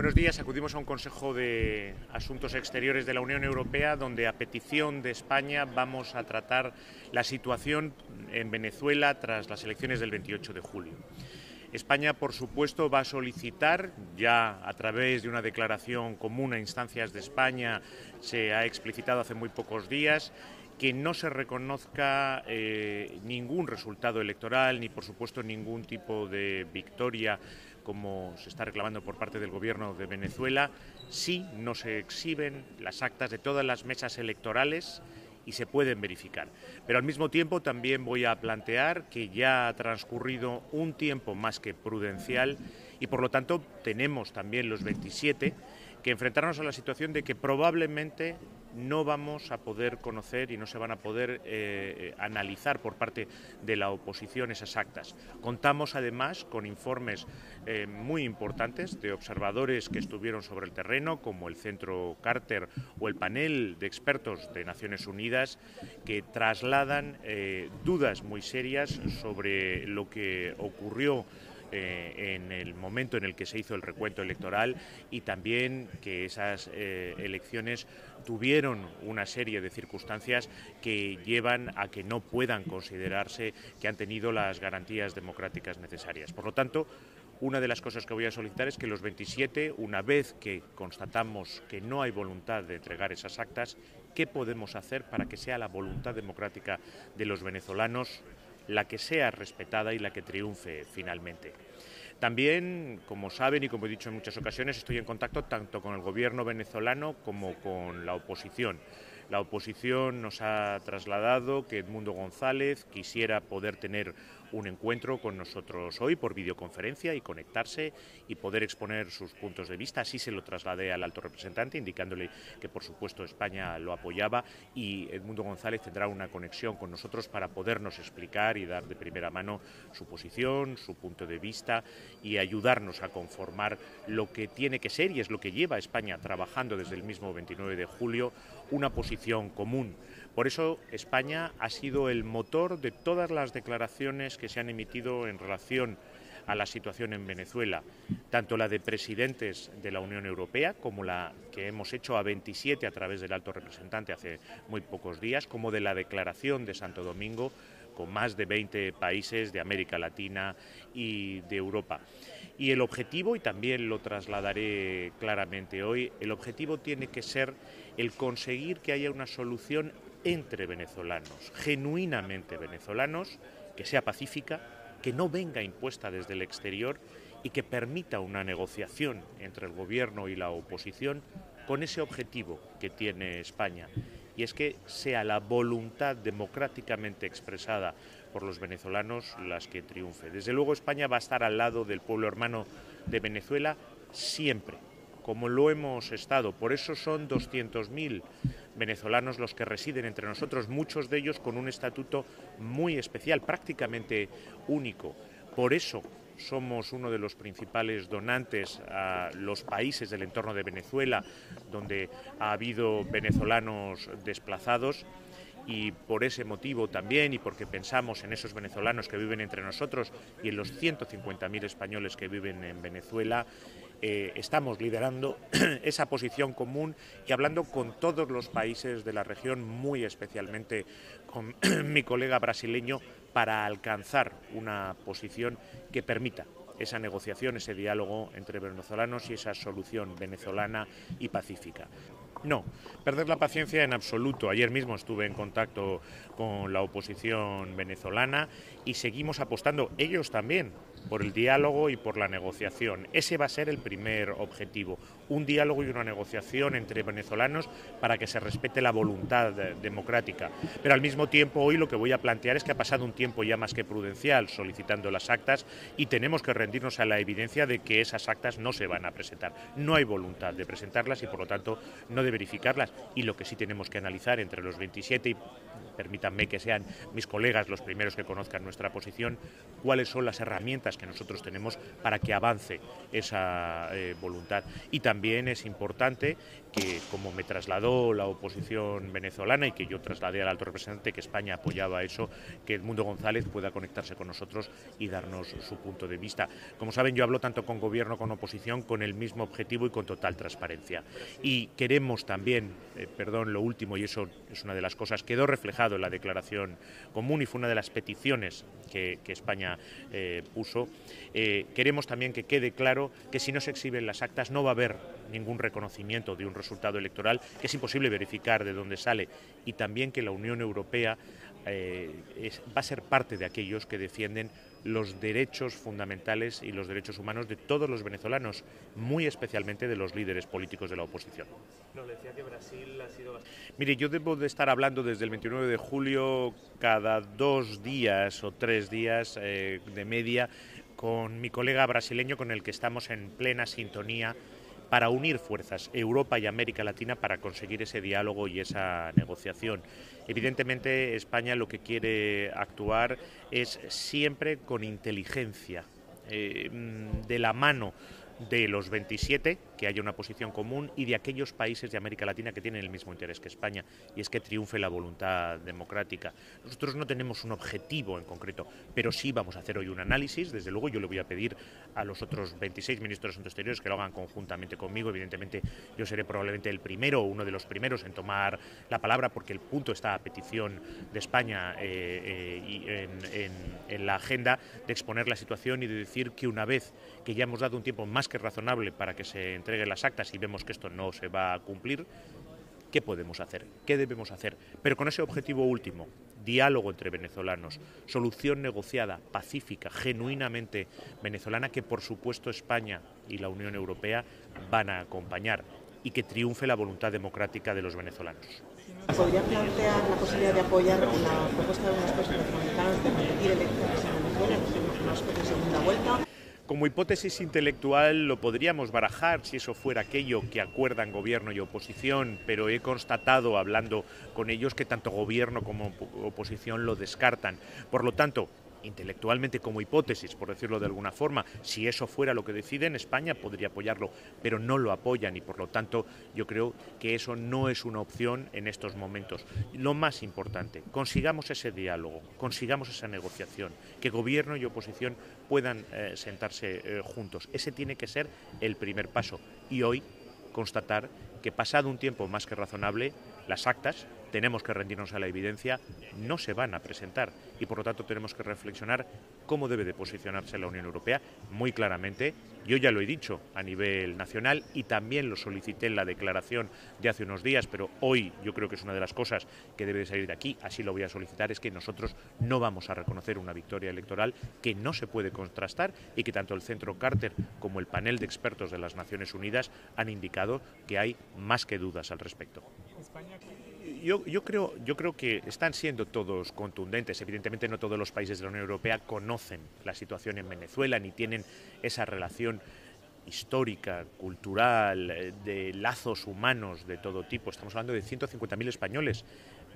Buenos días. Acudimos a un Consejo de Asuntos Exteriores de la Unión Europea donde, a petición de España, vamos a tratar la situación en Venezuela tras las elecciones del 28 de julio. España, por supuesto, va a solicitar, ya a través de una declaración común a instancias de España, se ha explicitado hace muy pocos días, que no se reconozca ningún resultado electoral ni, por supuesto, ningún tipo de victoria, como se está reclamando por parte del Gobierno de Venezuela, si no se exhiben las actas de todas las mesas electorales y se pueden verificar. Pero al mismo tiempo también voy a plantear que ya ha transcurrido un tiempo más que prudencial y, por lo tanto, tenemos también los 27 que enfrentarnos a la situación de que probablemente no vamos a poder conocer y no se van a poder analizar por parte de la oposición esas actas. Contamos además con informes muy importantes de observadores que estuvieron sobre el terreno, como el Centro Carter o el panel de expertos de Naciones Unidas, que trasladan dudas muy serias sobre lo que ocurrió en el momento en el que se hizo el recuento electoral, y también que esas elecciones tuvieron una serie de circunstancias que llevan a que no puedan considerarse que han tenido las garantías democráticas necesarias. Por lo tanto, una de las cosas que voy a solicitar es que los 27, una vez que constatamos que no hay voluntad de entregar esas actas, ¿qué podemos hacer para que sea la voluntad democrática de los venezolanos la que sea respetada y la que triunfe finalmente? También, como saben y como he dicho en muchas ocasiones, estoy en contacto tanto con el gobierno venezolano como con la oposición. La oposición nos ha trasladado que Edmundo González quisiera poder tener un encuentro con nosotros hoy por videoconferencia y conectarse y poder exponer sus puntos de vista. Así se lo trasladé al alto representante, indicándole que, por supuesto, España lo apoyaba, y Edmundo González tendrá una conexión con nosotros para podernos explicar y dar de primera mano su posición, su punto de vista, y ayudarnos a conformar lo que tiene que ser, y es lo que lleva a España trabajando desde el mismo 29 de julio, una posición común. Por eso España ha sido el motor de todas las declaraciones que se han emitido en relación a la situación en Venezuela, tanto la de presidentes de la Unión Europea como la que hemos hecho a 27 a través del alto representante hace muy pocos días, como de la declaración de Santo Domingo con más de 20 países de América Latina y de Europa. Y el objetivo, y también lo trasladaré claramente hoy, el objetivo tiene que ser el conseguir que haya una solución entre venezolanos, genuinamente venezolanos, que sea pacífica, que no venga impuesta desde el exterior y que permita una negociación entre el gobierno y la oposición con ese objetivo que tiene España, y es que sea la voluntad democráticamente expresada por los venezolanos las que triunfe. Desde luego España va a estar al lado del pueblo hermano de Venezuela siempre, como lo hemos estado. Por eso son 200.000 venezolanos los que residen entre nosotros, muchos de ellos con un estatuto muy especial, prácticamente único. Por eso somos uno de los principales donantes a los países del entorno de Venezuela, donde ha habido venezolanos desplazados. Y por ese motivo también, y porque pensamos en esos venezolanos que viven entre nosotros y en los 150.000 españoles que viven en Venezuela, estamos liderando esa posición común y hablando con todos los países de la región, muy especialmente con mi colega brasileño, para alcanzar una posición que permita esa negociación, ese diálogo entre venezolanos y esa solución venezolana y pacífica. No perder la paciencia en absoluto. Ayer mismo estuve en contacto con la oposición venezolana y seguimos apostando, ellos también, por el diálogo y por la negociación. Ese va a ser el primer objetivo, un diálogo y una negociación entre venezolanos para que se respete la voluntad democrática. Pero al mismo tiempo hoy lo que voy a plantear es que ha pasado un tiempo ya más que prudencial solicitando las actas, y tenemos que rendirnos a la evidencia de que esas actas no se van a presentar. No hay voluntad de presentarlas y, por lo tanto, no de verificarlas. Y lo que sí tenemos que analizar entre los 27, y permítanme que sean mis colegas los primeros que conozcan nuestra posición, cuáles son las herramientas que nosotros tenemos para que avance esa voluntad. Y también también es importante que, como me trasladó la oposición venezolana y que yo trasladé al alto representante, que España apoyaba eso, que Edmundo González pueda conectarse con nosotros y darnos su punto de vista. Como saben, yo hablo tanto con gobierno como con oposición con el mismo objetivo y con total transparencia. Y queremos también, lo último, y eso es una de las cosas, quedó reflejado en la declaración común y fue una de las peticiones que España puso, queremos también que quede claro que si no se exhiben las actas no va a haber ningún reconocimiento de un resultado electoral, que es imposible verificar de dónde sale, y también que la Unión Europea va a ser parte de aquellos que defienden los derechos fundamentales y los derechos humanos de todos los venezolanos, muy especialmente de los líderes políticos de la oposición. No, le decía que Brasil ha sido bastante... Mire, yo debo de estar hablando desde el 29 de julio cada 2 días o 3 días de media con mi colega brasileño, con el que estamos en plena sintonía para unir fuerzas Europa y América Latina para conseguir ese diálogo y esa negociación. Evidentemente, España lo que quiere actuar es siempre con inteligencia, de la mano de los 27, que haya una posición común, y de aquellos países de América Latina que tienen el mismo interés que España, y es que triunfe la voluntad democrática. Nosotros no tenemos un objetivo en concreto, pero sí vamos a hacer hoy un análisis. Desde luego yo le voy a pedir a los otros 26 ministros de Asuntos Exteriores que lo hagan conjuntamente conmigo. Evidentemente yo seré probablemente el primero o uno de los primeros en tomar la palabra, porque el punto está a petición de España en la agenda de exponer la situación y de decir que una vez que ya hemos dado un tiempo más que razonable para que se entreguen las actas y vemos que esto no se va a cumplir, ¿qué podemos hacer? ¿Qué debemos hacer? Pero con ese objetivo último, diálogo entre venezolanos, solución negociada, pacífica, genuinamente venezolana, que por supuesto España y la Unión Europea van a acompañar, y que triunfe la voluntad democrática de los venezolanos. ¿Podría plantear la posibilidad de apoyar la propuesta de unos países latinoamericanos de repetir elecciones en Venezuela, en segunda vuelta? Como hipótesis intelectual lo podríamos barajar si eso fuera aquello que acuerdan gobierno y oposición, pero he constatado hablando con ellos que tanto gobierno como oposición lo descartan. Por lo tanto, intelectualmente como hipótesis, por decirlo de alguna forma, si eso fuera lo que deciden, España podría apoyarlo, pero no lo apoyan y por lo tanto yo creo que eso no es una opción en estos momentos. Lo más importante, consigamos ese diálogo, consigamos esa negociación, que gobierno y oposición puedan sentarse juntos. Ese tiene que ser el primer paso. Y hoy constatar que pasado un tiempo más que razonable, las actas, tenemos que rendirnos a la evidencia, no se van a presentar y por lo tanto tenemos que reflexionar cómo debe de posicionarse la Unión Europea muy claramente. Yo ya lo he dicho a nivel nacional y también lo solicité en la declaración de hace unos días, pero hoy yo creo que es una de las cosas que debe de salir de aquí, así lo voy a solicitar, es que nosotros no vamos a reconocer una victoria electoral que no se puede contrastar y que tanto el Centro Carter como el panel de expertos de las Naciones Unidas han indicado que hay más que dudas al respecto. Yo creo que están siendo todos contundentes. Evidentemente no todos los países de la Unión Europea conocen la situación en Venezuela ni tienen esa relación histórica, cultural, de lazos humanos de todo tipo. Estamos hablando de 150.000 españoles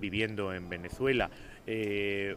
viviendo en Venezuela,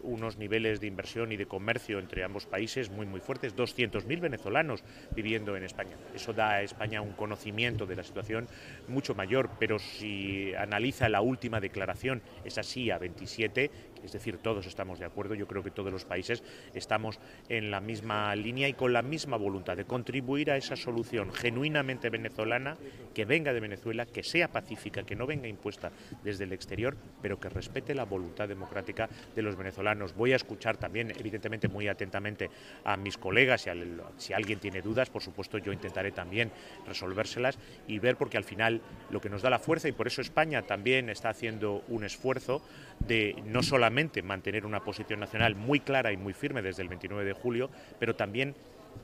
unos niveles de inversión y de comercio entre ambos países muy, muy fuertes, 200.000 venezolanos viviendo en España. Eso da a España un conocimiento de la situación mucho mayor, pero si analiza la última declaración, es así a 27, es decir, todos estamos de acuerdo, yo creo que todos los países estamos en la misma línea y con la misma voluntad de contribuir a esa solución genuinamente venezolana, que venga de Venezuela, que sea pacífica, que no venga impuesta desde el exterior, pero que respete la voluntad democrática de los venezolanos. Voy a escuchar también, evidentemente, muy atentamente a mis colegas, si alguien tiene dudas, por supuesto yo intentaré también resolvérselas y ver, porque al final lo que nos da la fuerza, y por eso España también está haciendo un esfuerzo de no solamente mantener una posición nacional muy clara y muy firme desde el 29 de julio, pero también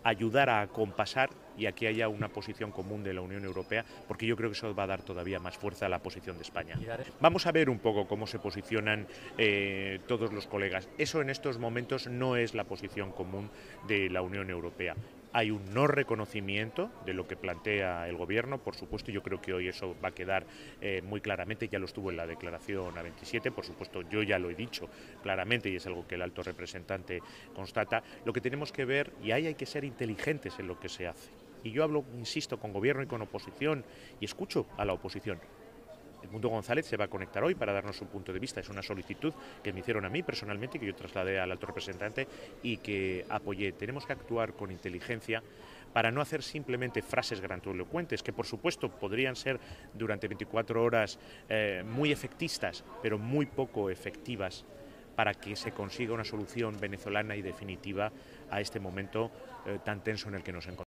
ayudar a acompasar y a que haya una posición común de la Unión Europea, porque yo creo que eso va a dar todavía más fuerza a la posición de España. Vamos a ver un poco cómo se posicionan todos los colegas. Eso en estos momentos no es la posición común de la Unión Europea. Hay un no reconocimiento de lo que plantea el Gobierno, por supuesto, yo creo que hoy eso va a quedar muy claramente, ya lo estuvo en la declaración a 27, por supuesto, yo ya lo he dicho claramente y es algo que el alto representante constata. Lo que tenemos que ver, y ahí hay que ser inteligentes en lo que se hace. y yo hablo, insisto, con gobierno y con oposición, y escucho a la oposición. Edmundo González se va a conectar hoy para darnos su punto de vista. Es una solicitud que me hicieron a mí personalmente, que yo trasladé al alto representante y que apoyé. Tenemos que actuar con inteligencia para no hacer simplemente frases grandilocuentes, que por supuesto podrían ser durante 24 horas muy efectistas, pero muy poco efectivas para que se consiga una solución venezolana y definitiva a este momento tan tenso en el que nos encontramos.